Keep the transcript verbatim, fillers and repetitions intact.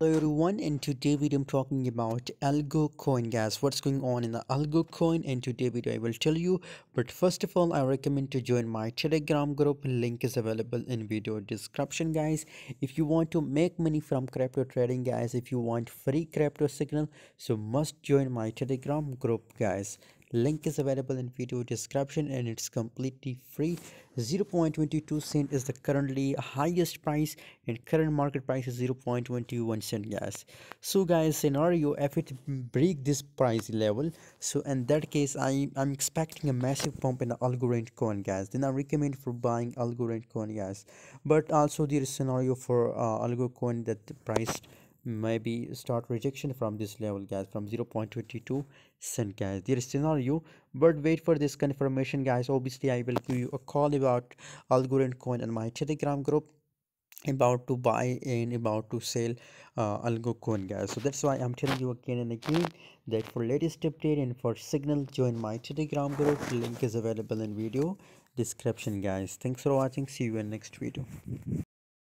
Hello everyone, and today video I'm talking about algo coin, guys. What's going on in the algo coin? And today video I will tell you, but first of all I recommend to join my Telegram group. Link is available in video description, guys. If you want to make money from crypto trading, guys, if you want free crypto signal, so must join my Telegram group, guys. Link is available in video description and it's completely free. Zero point two two cent is the currently highest price and current market price is zero point two one cent, guys. So guys, scenario, if it break this price level, so in that case i i'm expecting a massive pump in the Algorand coin, guys. Then I recommend for buying Algorand coin, guys. But also there is scenario for uh, algo coin that the price maybe start rejection from this level, guys, from zero point two two cent, guys. There is scenario, but wait for this confirmation, guys. Obviously I will give you a call about Algorand coin and my Telegram group about to buy and about to sell uh, algo coin, guys. So that's why I'm telling you again and again that for latest update and for signal, join my Telegram group. Link is available in video description, guys. Thanks for watching. See you in next video.